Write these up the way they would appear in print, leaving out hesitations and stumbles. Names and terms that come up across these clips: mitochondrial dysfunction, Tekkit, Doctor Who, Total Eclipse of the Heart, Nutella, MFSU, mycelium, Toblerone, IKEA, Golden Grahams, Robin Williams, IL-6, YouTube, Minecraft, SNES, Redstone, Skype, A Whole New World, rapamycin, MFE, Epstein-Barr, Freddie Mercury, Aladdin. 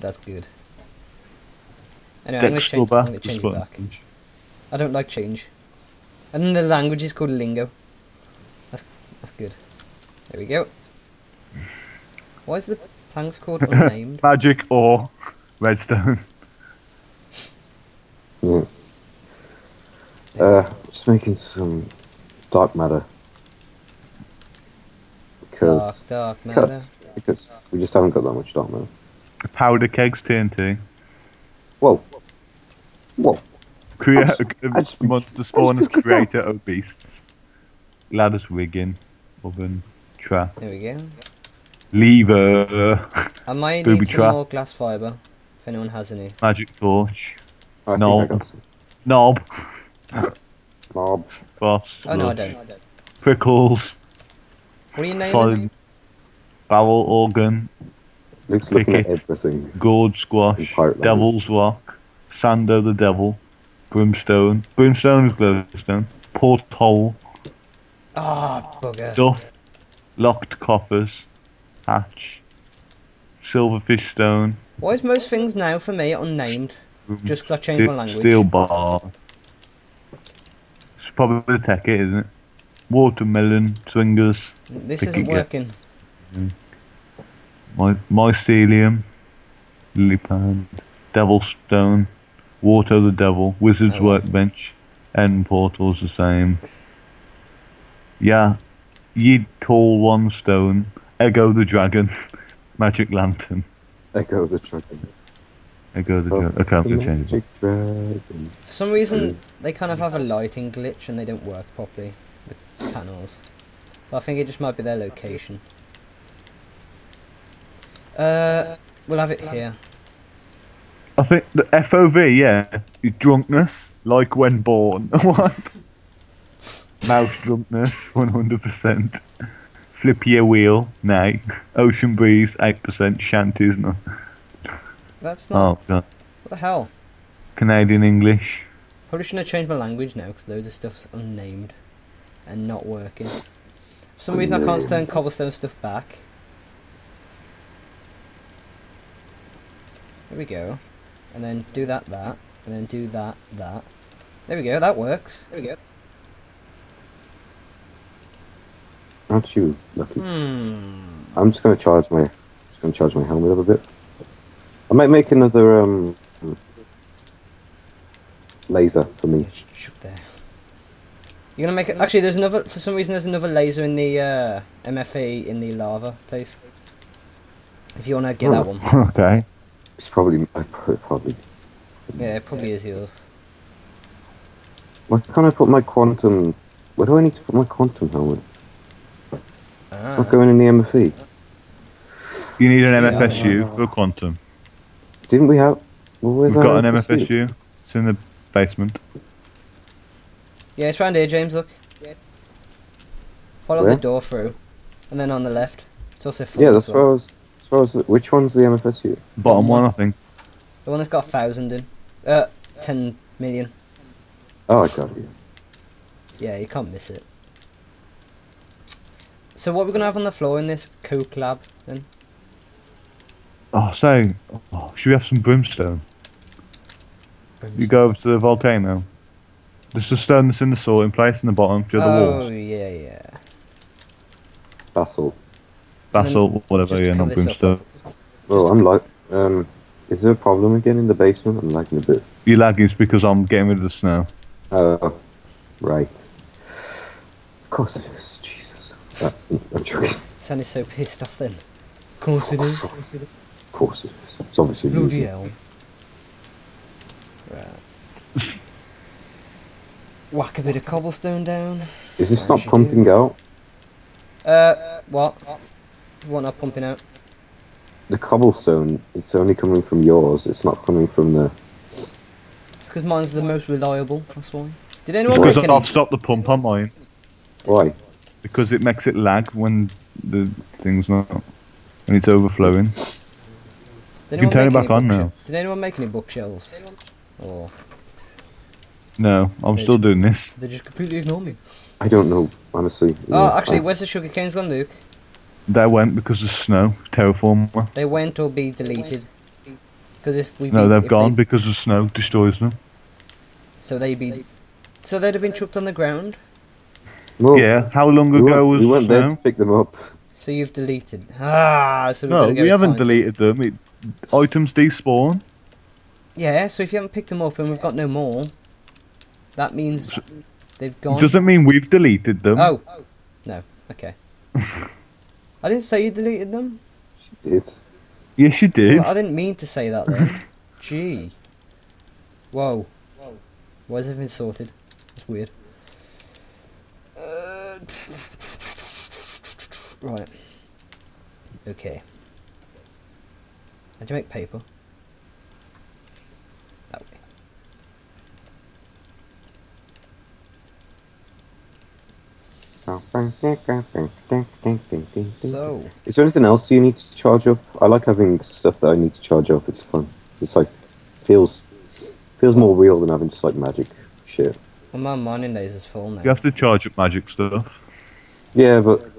That's good. Anyway, I'm gonna change it back. I don't like change. And then the language is called lingo. That's good. There we go. Why is the planks called unnamed? Magic or redstone. Just making some dark matter. Because dark matter. Because we just haven't got that much dark matter. Powder kegs TNT. Whoa. Whoa. Monster spawners, creator of beasts. Ladders rigging. Oven. Trap. There we go. Lever. I might need some more glass fibre. If anyone has any. Magic torch. Knob. Knob. Boss. Oh no, I don't. Prickles. What are you naming? Barrel organ. Luke's looking at everything. Gourd squash. Devil's rock. Sando the devil. Brimstone. Brimstone is glowstone. Porthole. Ah, bugger. Duff. Locked coppers. Hatch. Silverfish stone. Why is most things now for me unnamed? Just because I changed my language. Steel bar. It's probably the Tekkit, isn't it? Watermelon. Swingers. This isn't working. Mycelium. Lillipand. Devil stone. Water the devil. Wizard's workbench. End portal's the same. Yeah. Ye tall one stone. Ego the dragon. Magic lantern. Ego the dragon. Ego the dragon. Okay, I'm going to change it. For some reason, they kind of have a lighting glitch and they don't work properly. The panels. But I think it just might be their location. We'll have it here. I think the FOV, yeah, is drunkenness, like when born. What? Mouse drunkenness, 100%. Flip your wheel, nay. Ocean breeze, 8%. Shanties, no. That's not. Oh God. What the hell? Canadian English. Probably shouldn't have changed my language now, because loads of stuff's unnamed and not working. For some reason, I can't turn cobblestone stuff back. There we go. And then do that, that. And then do that, that. There we go, that works. There we go. Aren't you lucky? I'm just gonna charge my helmet up a bit. I might make another laser for me. Shoot there. You're gonna make it. Actually, there's another. For some reason, there's another laser in the MFE in the lava place. If you wanna get that one. Okay. It's probably yeah, it probably is yours. Why can't I put my quantum? Where do I need to put my quantum helmet? Ah. Not going in the MFE. You need an MFSU for quantum. Didn't we have? We've got an MFSU. It's in the basement. Yeah, it's round here, James. Look. Yeah. Follow the door through, and then on the left. It's also full. Yeah, that's where I was. Which one's the MFSU? Bottom one, I think. The one that's got 1,000 in. 10 million. Oh, I got you. Yeah, you can't miss it. So what are we going to have on the floor in this Coke lab, then? Oh, so... Oh, should we have some brimstone? You go up to the volcano. There's the stone that's in the sorting place in the bottom, to the walls. Oh, yeah, yeah. Basalt. Basalt, whatever, yeah, not brimstone. Oh, I'm like, is there a problem again in the basement? I'm lagging a bit. You're lagging, it's because I'm getting rid of the snow. Oh, right. Of course it is, Jesus. I'm joking. Sounded so pissed off then. Of course it is. Of course it is. It's obviously bloody hell. Right. Whack a bit of cobblestone down. Is this not pumping out? What? What not pumping out? The cobblestone is only coming from yours, it's not coming from the... It's because mine's the most reliable, that's why. Did anyone make any... I've stopped the pump on mine. Why? Because it makes it lag when the thing's not... when it's overflowing. You can turn it back on now. Did anyone make any bookshelves? Or... No, I'm still doing this. They just completely ignore me. I don't know, honestly. Oh, yeah, actually, where's the sugarcanes gone, Luke? They went because of snow, terraformer. They went or be deleted. Because if we they've gone because the snow destroys them. So they'd be, so they'd have been chucked on the ground. No. Yeah. How long ago was we went there to pick them up. So you've deleted. Ah. So no, we haven't deleted them. It, items despawn. Yeah. So if you haven't picked them up and we've got no more, that means they've gone. Doesn't mean we've deleted them. Oh. No. Okay. I didn't say you deleted them. She did. Yes, you did. Well, I didn't mean to say that then. Gee. Whoa. Why has everything sorted? It's weird. Right. Okay. How'd you make paper? That way. So. Is there anything else you need to charge up? I like having stuff that I need to charge up. It's fun. It's like feels more real than having just like magic shit. Well, my mining days is full now. You have to charge up magic stuff. Yeah, but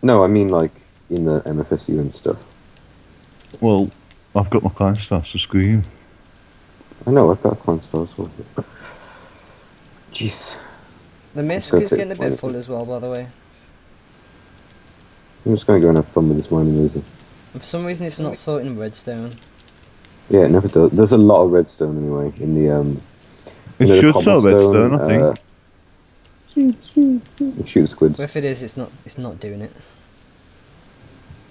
no, I mean like in the MFSU and stuff. Well, I've got my clan stars, so screw you. I know I've got clan stars. Jeez. The mist is getting a bit full as well, by the way. I'm just going to go and have fun with this mining music. And for some reason, it's not sorting redstone. Yeah, it never does. There's a lot of redstone anyway in the it should sort redstone, I think. Shoot squids. Well, if it is, it's not doing it.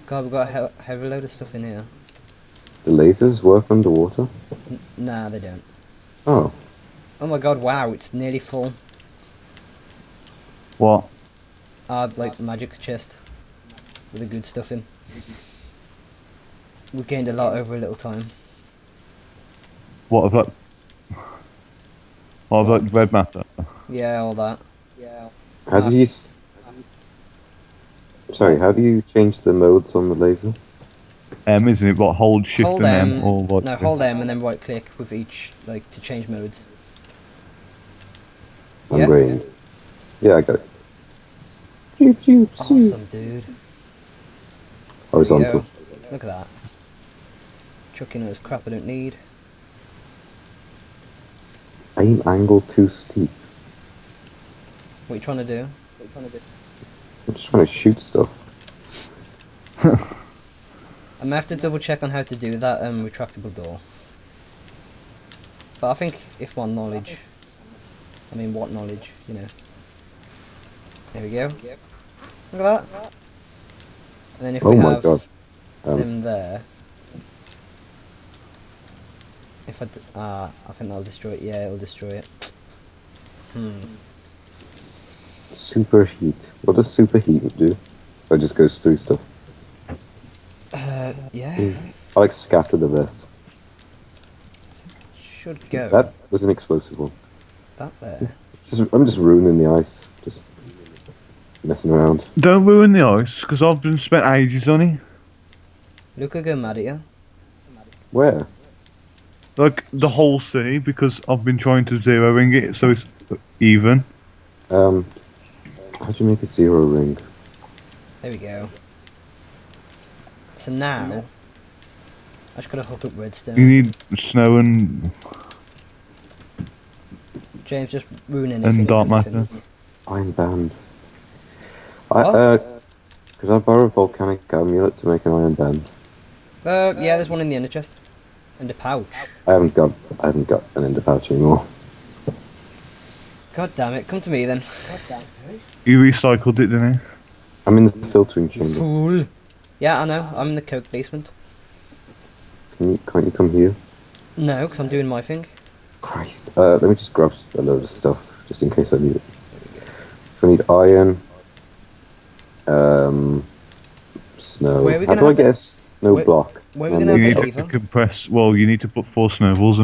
God, we've got a heavy load of stuff in here. The lasers work underwater? Nah, they don't. Oh. Oh my god! Wow, it's nearly full. What? Like magic's chest with the good stuff in. We gained a lot over a little time. What about? All that red matter. Yeah, all that. Yeah. How do you? Sorry, how do you change the modes on the laser? M, isn't it? What, hold shift hold and M, or what? No, hold M and then right click with each, like, to change modes. I'm green. Yeah, I got it. Awesome, dude. Horizontal. Look at that. Chucking those crap I don't need. Aim angle too steep. What are you trying to do? I'm just trying to shoot stuff. I'm gonna have to double check on how to do that retractable door. But I think if one knowledge, I mean what knowledge, you know. There we go. Look at that. And then if we have them there. If I think that'll destroy it. Yeah, it'll destroy it. Superheat. What does superheat do? Or just goes through stuff? Yeah. I like scatter the best. Should go. That was an explosive one. That there. I'm just ruining the ice. Just messing around. Don't ruin the ice, because I've been spent ages on it. Look, I go mad at you. Where? Like, the whole sea, because I've been trying to zero ring it, so it's even. How do you make a zero ring? There we go. So now, I just gotta hook up redstone. You need snow and... James, just ruining anything. And dark matter. I'm banned. Could I borrow a volcanic amulet to make an iron band? Yeah, there's one in the ender chest. Ender pouch. I haven't got an ender pouch anymore. God damn it! Come to me then. You recycled it, didn't you? I'm in the filtering chamber. Fool. Yeah, I know. I'm in the coke basement. Can't you come here? No, because I'm doing my thing. Christ. Let me just grab a load of stuff just in case I need it. So I need iron. Snow. How do I get a snow block? When are we going to have to compress? Well, you need to put 4 snowballs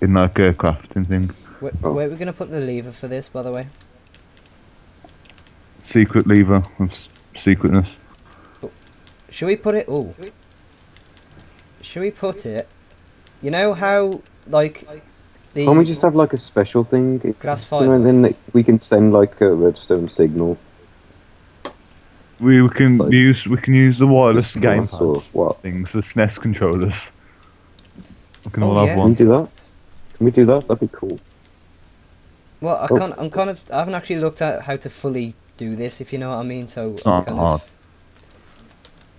in like a crafting thing. Where are we going to put the lever for this, by the way? Secret lever of secretness. Should we put it? Oh, should we put it? You know how like the. Can't we just have like a special thing? Grass fire. So then we can send like a redstone signal. We can use the wireless gamepads, sort of the SNES controllers. We can all have one. Can we do that? Can we do that? That'd be cool. Well, I can't. I'm kind of. I haven't actually looked at how to fully do this, if you know what I mean. So it's not hard.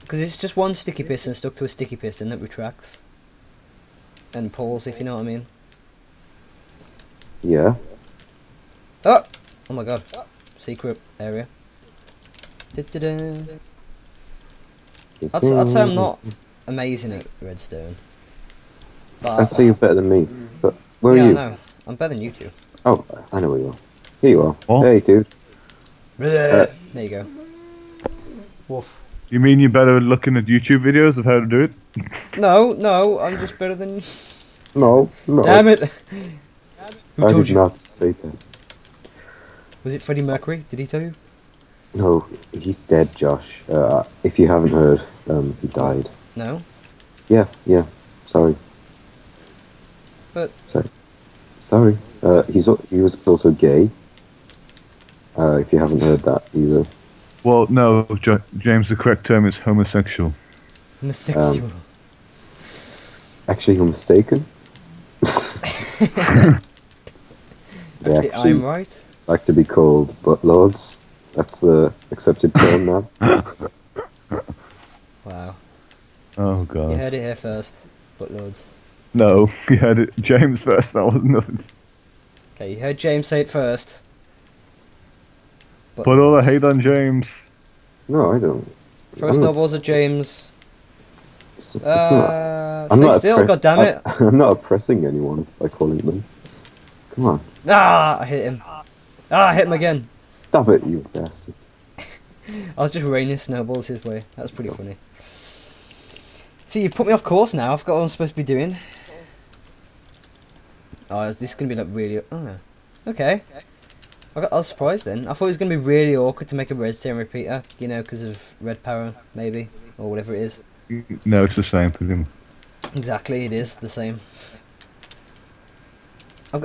Because it's just one sticky piston stuck to a sticky piston that retracts and pulls, if you know what I mean. Yeah. Oh! Oh my god. Secret area. I'd say I'm not amazing at redstone. But I'd say you're better than me. But where are you? I know. I'm better than you two. Oh, I know where you are. Here you are. What? Hey, dude. There you go. Woof. You mean you're better at looking at YouTube videos of how to do it? No, I'm just better than you. No. Damn it! Who told you? I did not say that. Was it Freddie Mercury? Did he tell you? No, he's dead, Josh. If you haven't heard, he died. No? Yeah. Sorry. But... Sorry. He was also gay. If you haven't heard that either. Well, no, James, the correct term is homosexual. Homosexual. Actually, you're mistaken. Actually, I'm right. Like to be called buttlords. That's the accepted term now. Wow. Oh god. You heard it here first, buttlords. No, you heard it James first. That wasn't nothing. Okay, you heard James say it first. Put all the hate on James. No, I don't. Throw snowballs at James. Stay still, goddammit. I'm not oppressing anyone by calling them. Come on. Ah, I hit him. Ah, I hit him again. Stop it, you bastard. I was just raining snowballs his way. That was pretty funny. See, you've put me off course now. I forgot what I'm supposed to be doing. Oh, this is going to be like really... Oh, okay. I was surprised then. I thought it was going to be really awkward to make a redstone repeater, you know, because of red power, maybe, or whatever it is. No, it's the same, presumably. Exactly, it is the same.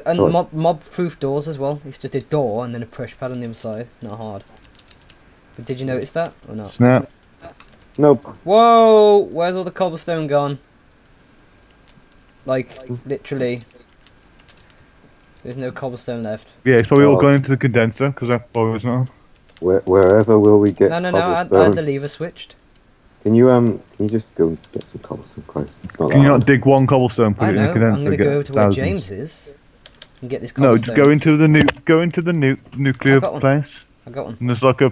And mob-proof doors as well. It's just a door and then a push pad on the inside. Not hard. But did you notice that or not? Snap. Nope. Whoa! Where's all the cobblestone gone? Like, literally. There's no cobblestone left. Yeah, it's probably all going into the condenser, because that bar is not on. Wherever will we get cobblestone? No, I had the lever switched. Can you just go and get some cobblestone, Christ? It's not Can you not dig one cobblestone, put it in the condenser? I'm going to go to where James is and get this cobblestone. No, just go into the nuclear place. I got one. And there's like a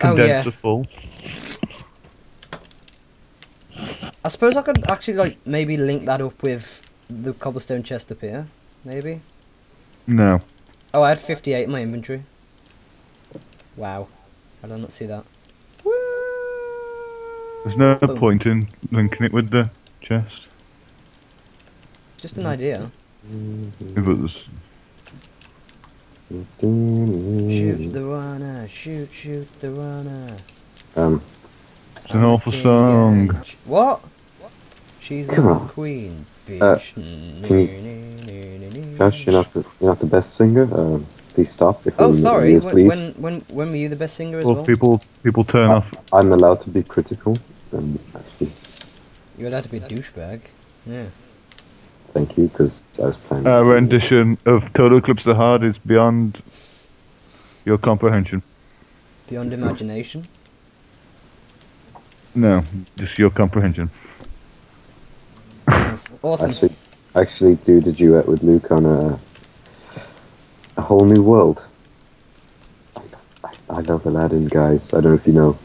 condenser full. I suppose I could actually, like, maybe link that up with the cobblestone chest up here, maybe? No. Oh, I had 58 in my inventory. Wow. I did not see that. There's no point in linking it with the chest. Just an idea. It was. Shoot the runner, shoot the runner. It's an awful song. What? She's the queen, bitch. Josh, you're not the best singer. Please stop. Oh, sorry. When were you the best singer as well? People turn off. I'm allowed to be critical. Actually, you're allowed to be a douchebag. Yeah. Thank you, because I was playing. Our rendition of Total Eclipse of the Heart is beyond your comprehension. Beyond imagination. No, just your comprehension. Awesome. Actually, do the duet with Luke on A Whole New World. I love Aladdin, guys. I don't know if you know.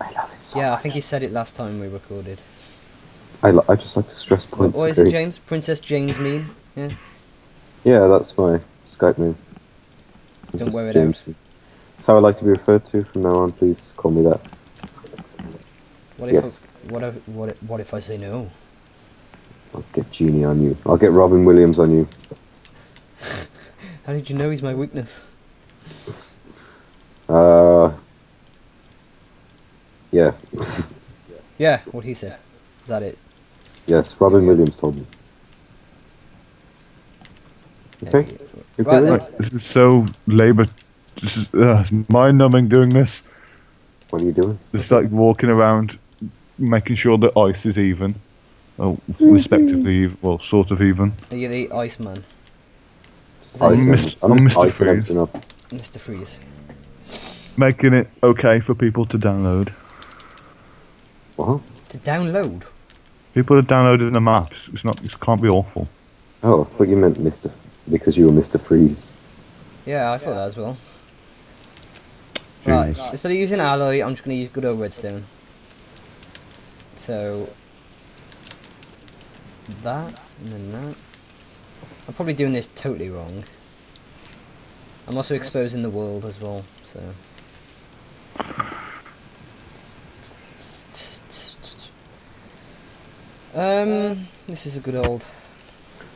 I love it so much. Yeah, I think he said it last time we recorded. I just like to stress points. What is it, James? Princess James meme? Yeah. Yeah, that's my Skype name. Don't wear it out. That's how I like to be referred to from now on. Please call me that. What if I say no? I'll get Genie on you. I'll get Robin Williams on you. How did you know he's my weakness? Yeah. Yeah, what he said. Is that it? Yes, Robin Williams told me. Okay. Right, this is so mind-numbing doing this. What are you doing? Just like walking around, making sure the ice is even. Oh, respectively, well, sort of even. Are you the ice man? I'm Mr. Freeze. Mr. Freeze. Making it okay for people to download. What? To download? People are downloading the maps. It's not. It can't be awful. Oh, I thought you meant Mr. because you were Mr. Freeze. Yeah, I thought that as well. Jeez. Right, instead of using alloy, I'm just going to use good old redstone. So... that, and then that. I'm probably doing this totally wrong. I'm also exposing the world as well, so... this is a good old...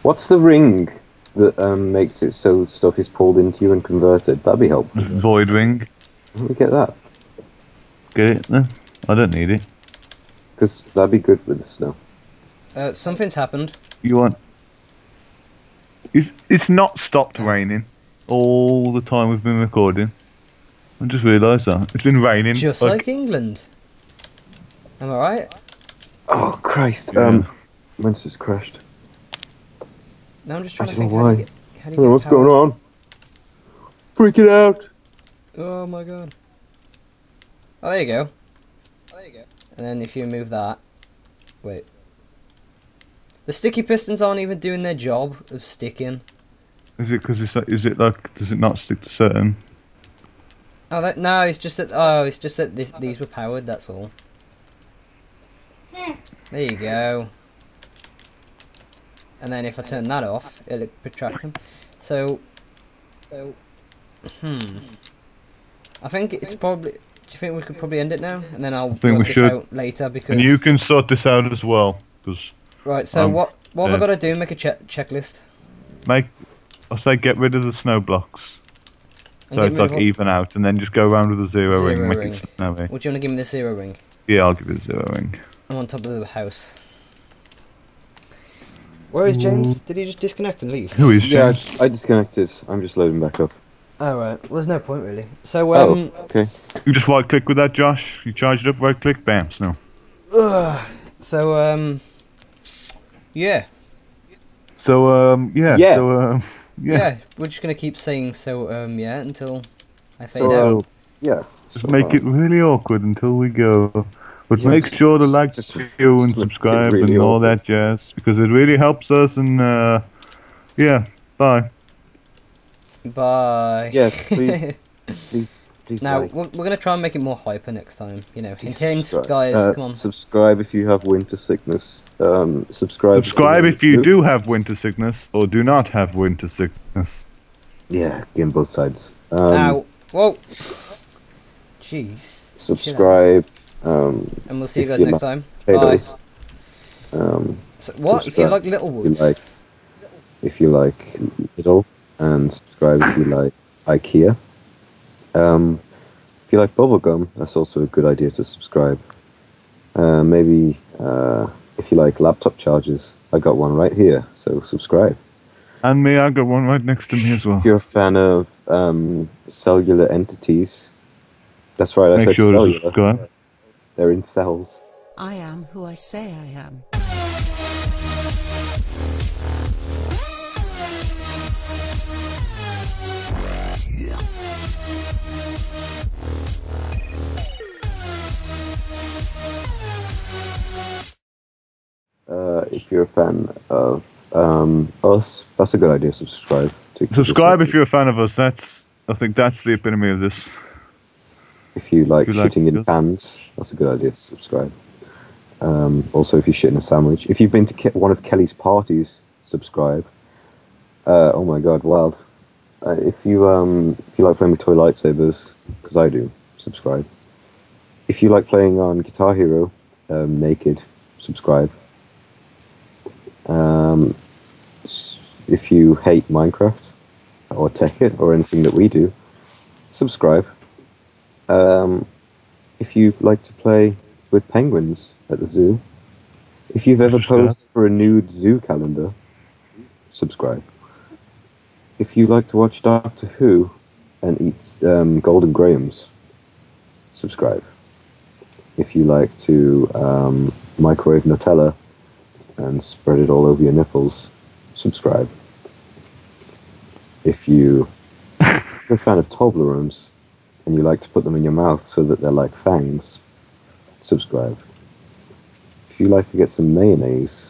What's the ring that makes it so stuff is pulled into you and converted? That'd be helpful. Void ring. Where do we get that? Get it? No, I don't need it. Because that'd be good with the snow. Something's happened. You want... It's not stopped raining all the time we've been recording. I just realised that. It's been raining. Just like England. Am I right? Oh, Christ. Yeah. Mine's just crashed. Now I'm just trying to think how do you get what's power? Going on? Freaking out! Oh my god. Oh, there you go. Oh, there you go. And then if you remove that... Wait. The sticky pistons aren't even doing their job of sticking. Is it because it's like... Is it like... Does it not stick to certain... Oh, that... No, it's just that... Oh, it's just that these were powered, that's all. There you go. And then if I turn that off, it'll attract them. So I think it's probably... Do you think we could probably end it now? And then I'll sort this out later because... And you can sort this out as well, because... Right, so what have I got to do? Make a checklist? I'll say get rid of the snow blocks. So it's like even out, and then just go around with the zero ring. Make it snowy. Would you want to give me the zero ring? Yeah, I'll give you the zero ring. I'm on top of the house. Where is James? Did he just disconnect and leave? Who is James? Yeah, I disconnected. I'm just loading back up. Alright, well, there's no point really. So, okay. You just right click with that, Josh. You charge it up, right click, bam, snow. So, yeah. So, yeah, we're just gonna keep saying so, yeah, until I fade out. Yeah. Just make it really awkward until we go. But yes, make sure to like the video and subscribe really and all that jazz, because it really helps us, and yeah, bye. Bye. Yeah, please. please now, like. We're going to try and make it more hyper next time, you know. Hint, guys, come on. Subscribe if you have winter sickness. Subscribe if you do have winter sickness, or do not have winter sickness. Yeah, game both sides. Now, whoa. Jeez. Subscribe. And we'll see you guys next time. Bye. So what? If you like Littlewoods. If you like Little, and subscribe if you like IKEA. If you like bubblegum, that's also a good idea to subscribe. Maybe if you like laptop chargers, I got one right here, so subscribe. And me, I got one right next to me as well. If you're a fan of cellular entities, that's right, I said cellular. Make sure to subscribe. They're in cells. I am who I say I am. If you're a fan of us, that's a good idea. Subscribe. Subscribe if you're a fan of us. I think that's the epitome of this. If you like shitting in pans, that's a good idea to subscribe. Also, if you shit in a sandwich. If you've been to one of Kelly's parties, subscribe. Oh my god, wild. If you like playing with toy lightsabers, because I do, subscribe. If you like playing on Guitar Hero, naked, subscribe. If you hate Minecraft, or Tekkit, or anything that we do, subscribe. If you like to play with penguins at the zoo, if you've ever posed for a nude zoo calendar, subscribe. If you like to watch Doctor Who and eat Golden Grahams, subscribe. if you like to microwave Nutella and spread it all over your nipples, subscribe. If you are a fan of Toblerones and you like to put them in your mouth so that they're like fangs, subscribe. If you like to get some mayonnaise